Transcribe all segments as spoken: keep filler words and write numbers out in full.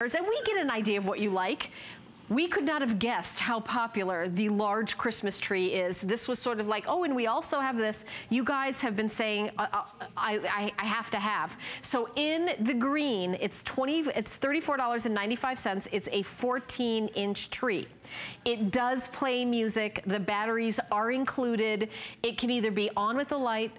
And we get an idea of what you like. We could not have guessed how popular the large Christmas tree is. This was sort of like, oh, and we also have this. You guys have been saying, uh, uh, I, I, I have to have. So in the green, it's twenty. It's thirty-four dollars and ninety-five cents. It's a fourteen inch tree. It does play music. The batteries are included. It can either be on with the light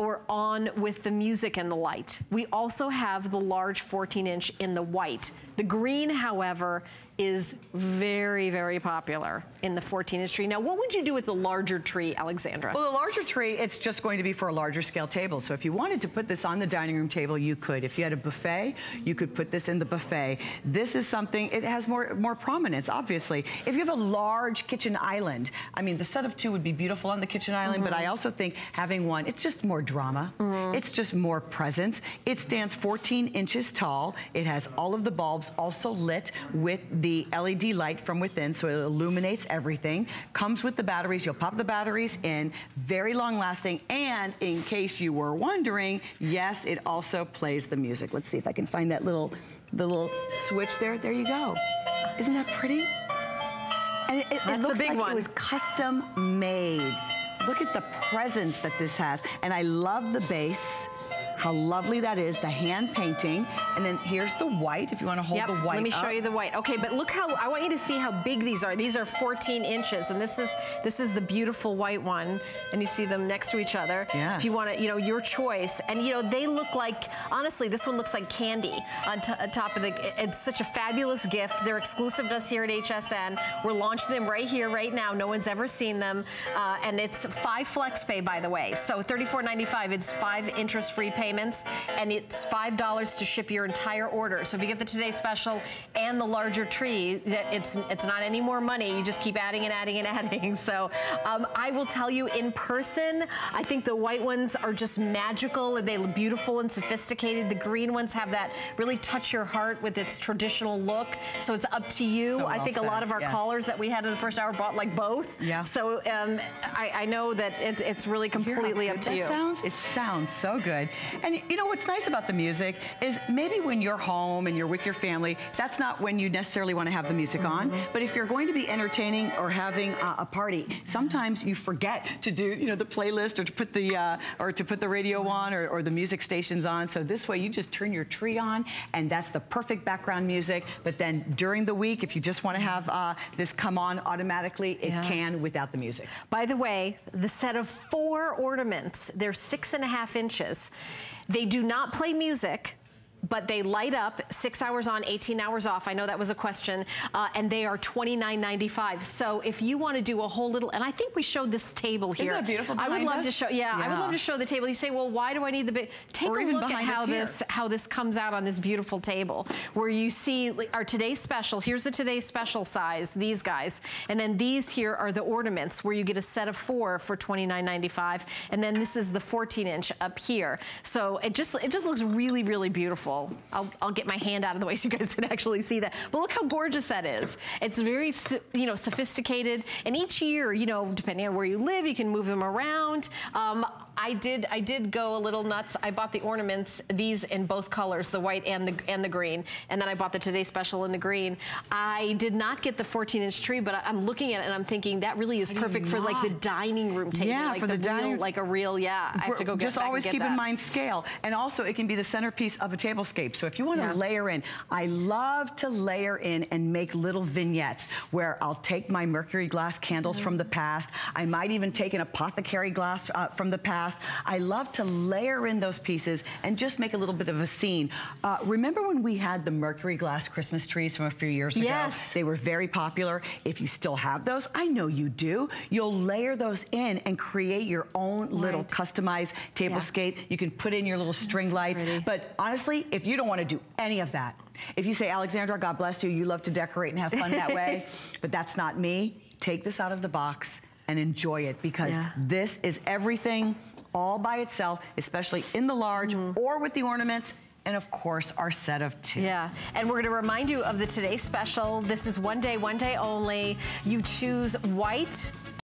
or on with the music and the light. We also have the large fourteen inch in the white. The green, however, is very, very popular in the fourteen inch tree. Now, what would you do with the larger tree, Alexandra? Well, the larger tree, it's just going to be for a larger scale table. So if you wanted to put this on the dining room table, you could. If you had a buffet, you could put this in the buffet. This is something, it has more, more prominence, obviously. If you have a large kitchen island, I mean, the set of two would be beautiful on the kitchen island, mm-hmm. but I also think having one, it's just more drama. Mm-hmm. It's just more presence. It stands fourteen inches tall. It has all of the bulbs also lit with the The L E D light from within, so it illuminates everything. Comes with the batteries. You'll pop the batteries in. Very long lasting. And in case you were wondering, yes, it also plays the music. Let's see if I can find that little, the little switch there. There you go. Isn't that pretty? And it, it, it looks like it was custom made. Look at the presence that this has. And I love the bass. How lovely that is, the hand painting. And then here's the white, if you want to hold yep. the white up. Let me show up. you the white. Okay, but look how, I want you to see how big these are. These are fourteen inches, and this is this is the beautiful white one. And you see them next to each other. Yes. If you want to, you know, your choice. And, you know, they look like, honestly, this one looks like candy on, on top of the, it, it's such a fabulous gift. They're exclusive to us here at H S N. We're launching them right here, right now. No one's ever seen them. Uh, and it's five flex pay, by the way. So thirty-four ninety-five, it's five interest-free pay. Payments, and it's five dollars to ship your entire order. So if you get the Today Special and the larger tree, that it's it's not any more money. You just keep adding and adding and adding. So um, I will tell you in person, I think the white ones are just magical, and they look beautiful and sophisticated. The green ones have that really touch your heart with its traditional look. So it's up to you. So well I think said. a lot of our yes. callers that we had in the first hour bought like both. Yeah. So um, I, I know that it's, it's really completely up to that you. Sounds, it sounds so good. And you know what's nice about the music is maybe when you're home and you're with your family, that's not when you necessarily want to have the music on. Mm-hmm. But if you're going to be entertaining or having a, a party, sometimes you forget to do you know the playlist or to put the uh, or to put the radio on or, or the music stations on. So this way you just turn your tree on, and that's the perfect background music. But then during the week, if you just want to have uh, this come on automatically, it yeah. can without the music. By the way, the set of four ornaments, they're six and a half inches. They do not play music, but they light up six hours on, eighteen hours off. I know that was a question. Uh, and they are twenty-nine ninety-five. So if you want to do a whole little, and I think we showed this table here. Isn't that beautiful behind I would love us? to show, yeah, yeah, I would love to show the table. You say, well, why do I need the big, take or a look at how this, how this comes out on this beautiful table where you see our Today Special. Here's the Today Special size, these guys. And then these here are the ornaments where you get a set of four for twenty-nine ninety-five. And then this is the fourteen inch up here. So it just, it just looks really, really beautiful. I'll, I'll get my hand out of the way so you guys can actually see that. But look how gorgeous that is. It's very, you know, sophisticated. And each year, you know, depending on where you live, you can move them around. Um, I did, I did go a little nuts. I bought the ornaments, these in both colors, the white and the and the green. And then I bought the Today Special in the green. I did not get the fourteen inch tree, but I'm looking at it and I'm thinking that really is perfect for like the dining room table. Yeah, like for the, the dining room. Like a real, yeah. I have to go get that. Just always keep in mind scale. And also it can be the centerpiece of a table. Tablescape. So if you want to yeah. layer in, I love to layer in and make little vignettes where I'll take my mercury glass candles mm-hmm. from the past. I might even take an apothecary glass uh, from the past. I love to layer in those pieces and just make a little bit of a scene. Uh, remember when we had the mercury glass Christmas trees from a few years ago? Yes. They were very popular. If you still have those, I know you do. You'll layer those in and create your own little right. customized tablescape. Yeah. You can put in your little string That's lights. Pretty. But honestly, if you don't want to do any of that, if you say, Alexandra, God bless you, you love to decorate and have fun that way, but that's not me, take this out of the box and enjoy it because yeah. this is everything all by itself, especially in the large mm-hmm. or with the ornaments. And of course, our set of two. Yeah, and we're gonna remind you of the Today Special. This is one day, one day only. You choose white,